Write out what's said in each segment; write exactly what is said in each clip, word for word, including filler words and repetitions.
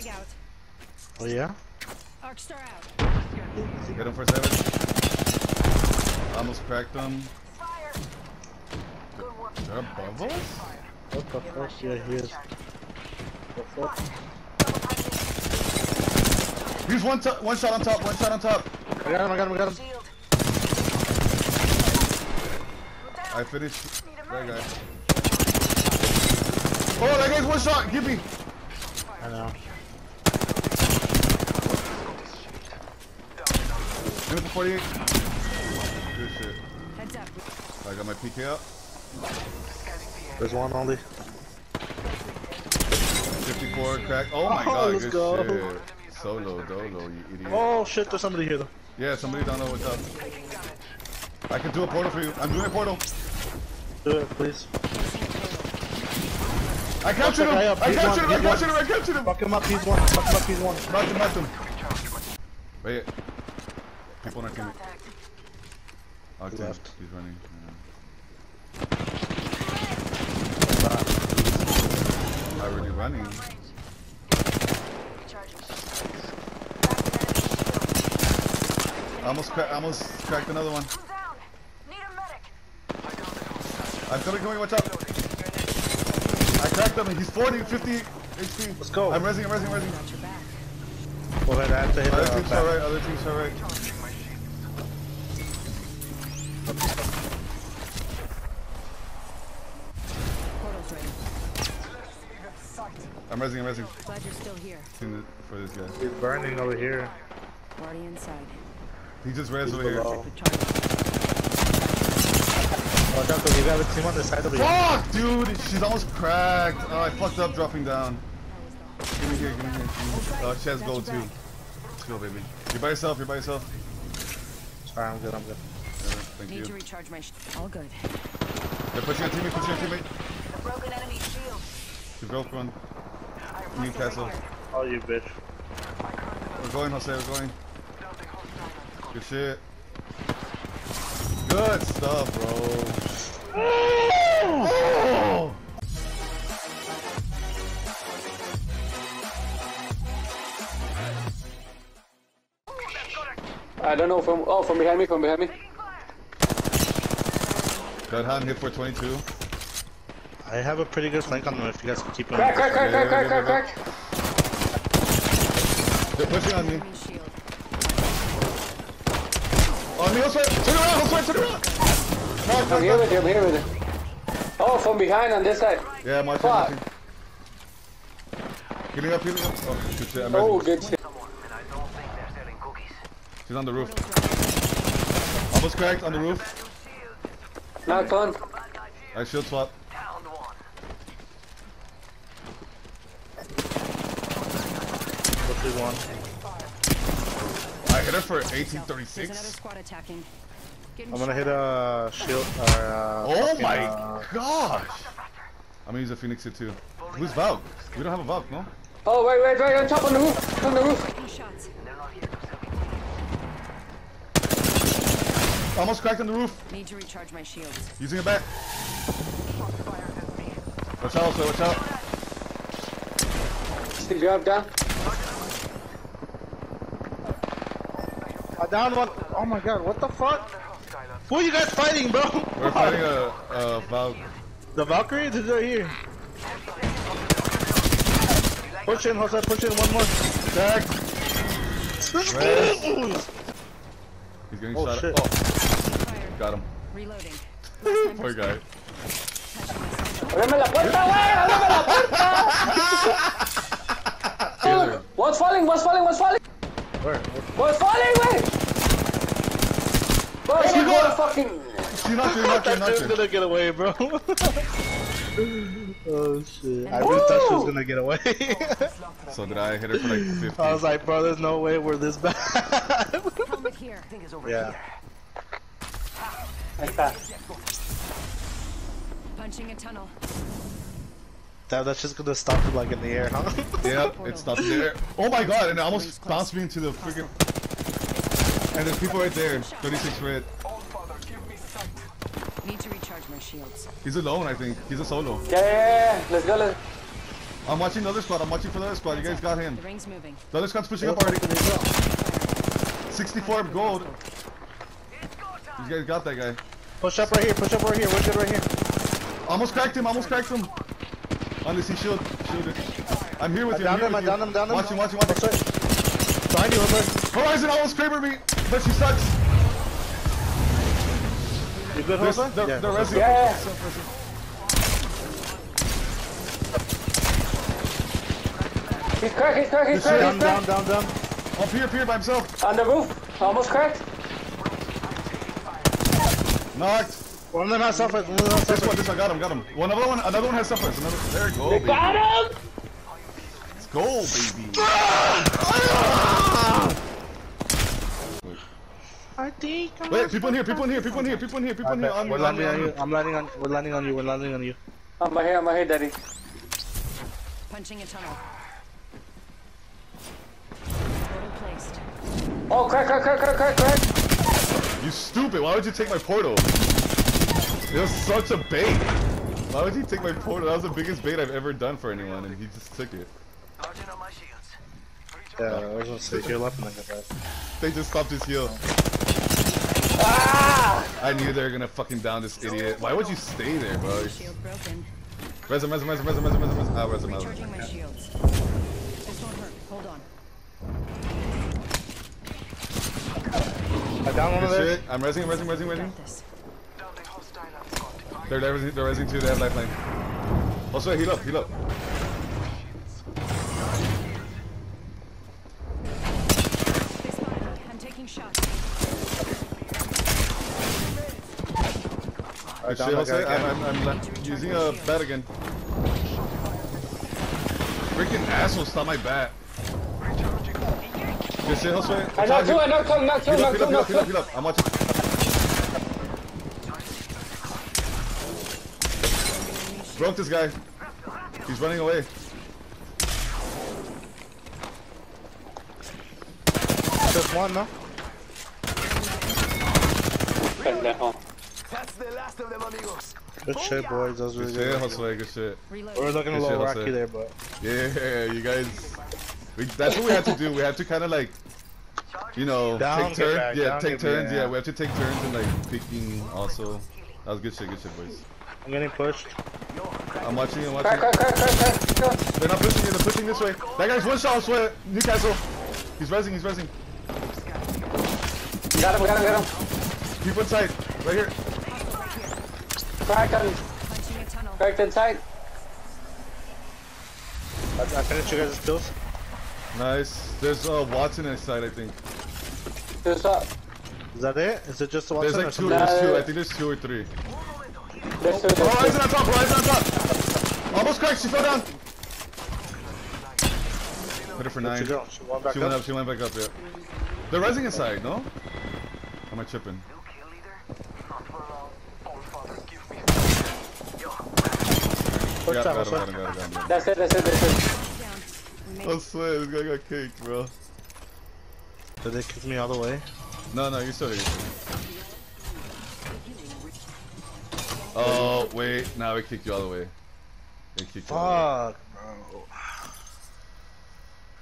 Frag out. Oh yeah? Arc Star out. Get him for seven. Almost cracked him. Fire. They're above us? What the fuck? Yeah, he is. What the fuck? He's one, one shot on top, one shot on top. I got him, I got him, I got him. I finished. That guy. Oh, that guy's one shot. Give me. I know. Give it to forty-eight. Good shit. Heads up. I got my P K up. There's one only. fifty-four crack. Oh my oh, god. Let's good go. Shit. Solo, dolo, you idiot. Oh shit, there's somebody here. Yeah, somebody down there. What's up? I can do a portal for you. I'm doing a portal. Do it, please. I captured him! I captured him! I captured him! I captured him! Fuck him up, he's one. Fuck him up, he's one. Knock him, knock him. Wait. People on our team. Octane. Left. He's running. Yeah. I'm already running. Almost, cra almost cracked another one. I'm coming, coming, watch out! I cracked him, he's forty, fifty H P. Let's go. I'm resing, I'm resing, I'm resing. Well, I have to hit other team's all right, other team's all right. I'm resing, I'm resing. Glad you're still here. For this guy. He's burning over here. Already inside. He just res over here. Oh, Doctor, you got a team on the side of you. Fuck, dude! She's almost cracked. Oh, I fucked up dropping down. Give me here, give me here. Oh, she has gold too. Let's go, baby. You're by yourself, you're by yourself. Alright, I'm good, I'm good. Yeah, thank you. Need to recharge my sh. All good. They're pushing your teammate, pushing your teammate. The broken enemy shield. She's broke one. Newcastle. Oh, you bitch. We're going, Jose, we're going. Good shit. Good stuff, bro. Oh! Oh! I don't know from oh from behind me, from behind me. Got hand hit for twenty-two. I have a pretty good flank on them if you guys can keep on. Crack, crack, crack, crack, crack, crack, crack, crack. They're pushing on me. On me, also, turn around, also, turn around! No, no, I'm here with you, I'm here with you. Oh, from behind on this side. Yeah, my fuck. Healing up, healing up. Oh, good shit. I'm oh, good shit. She's on the roof. Almost cracked on the roof. Knocked on. I shield swap. What's one? I hit her for eighteen thirty-six. I'm gonna hit a shield. Or, uh, oh my uh, gosh! I'm gonna use a Phoenix here too. Who's Valk? We don't have a Valk, no? Oh, wait, wait, wait, on top, on the roof! On the roof! Almost cracked on the roof! Need to recharge my shield. Using it back. Watch out, sir, watch out. Still grabbed down. Down one. Oh my god, what the fuck? Who are you guys fighting, bro? We're fighting a, a Valkyrie. The Valkyrie? They're right here. Push in, Jose, push in one more. Jack. He's getting oh, shot at. Oh. Got him. Reloading. Poor guy. Oh, what's falling? What's falling? What's falling? Where? What's falling? Wait! Bro, she's gonna fucking. She's not doing nothing. That dude's gonna get away, bro. Oh shit! I really thought she was gonna get away. So did I hit her for like fifty? I was like, bro, there's no way we're this bad. Yeah. Like that. Punching a tunnel. That, that's just gonna stop it like in the air, huh? Yeah, it stopped there. Oh my god, and it almost bounced me into the freaking. And there's people right there. thirty-six red. Need to recharge my shields. He's alone, I think. He's a solo. Yeah, yeah, yeah. Let's go, let's. I'm watching the other squad. I'm watching for the other squad. You guys got him. The ring's moving. The other squad's pushing up already. sixty-four gold. You guys got that guy. Push up right here. Push up right here. We're good right here. Almost cracked him. Almost cracked him. Unless he shield. Shielded. I'm here with you. I'm down him. I'm down him. Down him. Watch him. Watch him. Watch him. Behind you, Homer. Horizon almost crapered me, but she sucks. You good, Homer? They're, they're, they're resting. Yeah. He's cracked, he's cracked, he's cracked, he's cracked. Down, down, down, down. Up here, up here by himself. On the roof. Almost cracked. Knocked. One of them has suffered. One of them has suffered. This one, this one, got him, got him. One other one, another one has suffered. Another, there you go, they baby. Got him! Let's go, baby. I think I'm Wait, people in here, people in here, people in here, people in here, people in here. On, we're landing on you. I'm landing on, we're landing on you, we're landing on you. I'm right here, I'm right here, daddy. Punching a tunnel. Oh, crack, crack, crack, crack, crack, crack! You stupid! Why would you take my portal? It was such a bait. Why would you take my portal? That was the biggest bait I've ever done for anyone, and he just took it. Yeah, I was gonna say, heal up and then get back. They just stopped his heal. Ah! I knew they were gonna fucking down this idiot. Why would you stay there, bro? Shield broken. Res him, res him, res him, res him, res him, res him. Ah, res him, res him. Recharging my shields. This won't hurt. Hold on. I down one of them. I'm resing, resing, resing, resing. They're, they're resing, they're resing too. They have lifeline. Also, heal up, heal up. I'm taking shots. Right, shit, Jose, I'm, I'm, I'm using a bat again. Freaking asshole, stop my bat. Good shit, Jose. I knocked two, I knocked two, knocked two, knocked two, knocked two. Heal up, heal up, I'm watching. Broke this guy. He's running away. Just one, no? That's the last of them, amigos. Good shit, boys. That was really good. Good shit, Jose. Good shit. We're looking a little rocky there, but. Yeah, you guys. We, that's what we had to do. We had to kind of like, you know, down, take turns. Back, yeah, down, take turns. Back, yeah. yeah, we have to take turns and like picking also. That was good shit. Good shit, boys. I'm getting pushed. I'm watching. I'm watching. Crack, crack, crack, crack, crack. They're not pushing. They're pushing this way. That guy's one shot. I swear. Newcastle. He's rezzing. He's rezzing. Got him. Got him. Got him. Keep inside. Right here. Cracked him. Cracked inside. I, I finished you guys' kills. Nice. There's uh, Watson inside, I think. There's up. Is that it? Is it just Watson? There's like two. There's two. I think there's two or three. There's two. There's Horizon on top. Horizon on top. Almost cracked. She fell down. Hit her for nine. She went up. She went back up. Yeah. They're rising inside. No? How am I chipping? Got, got him, got him, got him, got him, got him. That's it. That's it. That's it. I swear, this guy got kicked, bro. Did they kick me all the way? No, no, you're still here. Oh, wait, now nah, we kicked you all the way. They kicked Fuck, you all the way.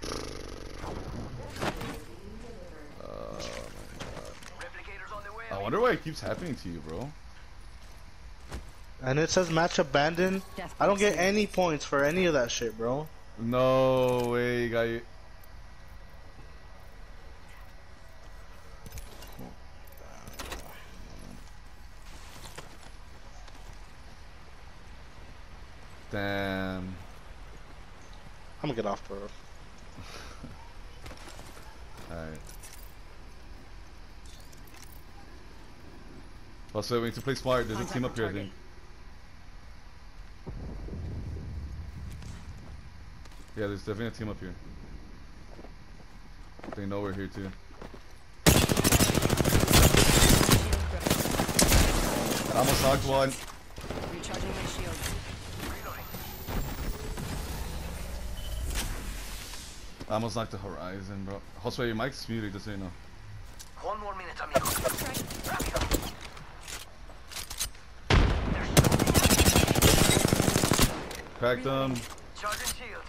Fuck, bro. Oh, my God. I wonder why it keeps happening to you, bro. And it says match abandoned. I don't get any points for any of that shit, bro. No way, got you. Damn. I'm gonna get off, bro. Alright. Also, we need to play smart. There's a team up here, I think. Yeah, there's definitely a team up here. They know we're here too. I almost knocked one. Recharging my shield. I almost knocked the Horizon, bro. Josue, your mic's muted, just so you know. One more minute, amigo. Cracked him. Charging shield.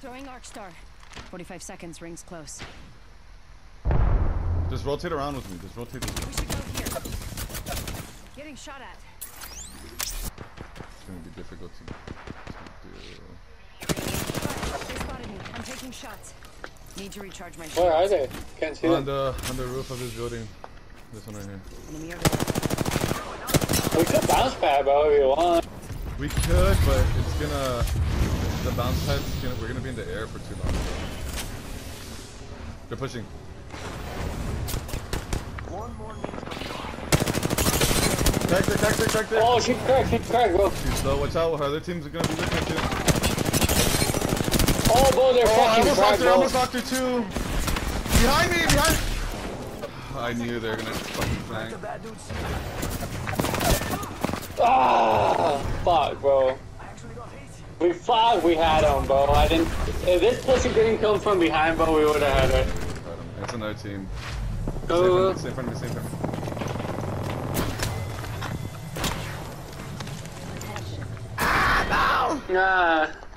Throwing Arc Star. forty-five seconds, rings close. Just rotate around with me. Just rotate with me. We should go here. Getting shot at. It's going to be difficult to, to do. They spotted me. I'm taking shots. Need to recharge my shields. Where are they? Can't see on them. The, on the roof of this building. This one right here. Enemy over. We could bounce pad, bro, if you want. We could, but it's going to... The bounce pad, we're going to be in the air for too long. They're pushing. One more crack there, crack there, crack there. Oh, she cracked, she cracked, bro. So watch out, her other teams are going to be looking at you. Oh, bro, they're oh, fucking cracked, bro. I almost knocked her, too. Behind me, behind me. I knew they were going to fucking flank. Ah, fuck, bro. We thought we had him, bro. I didn't. If this pussy didn't come from behind, bro, we would have had it. It's another team. Go. Stay in front of me, stay in front of me. Ah, no! Ah.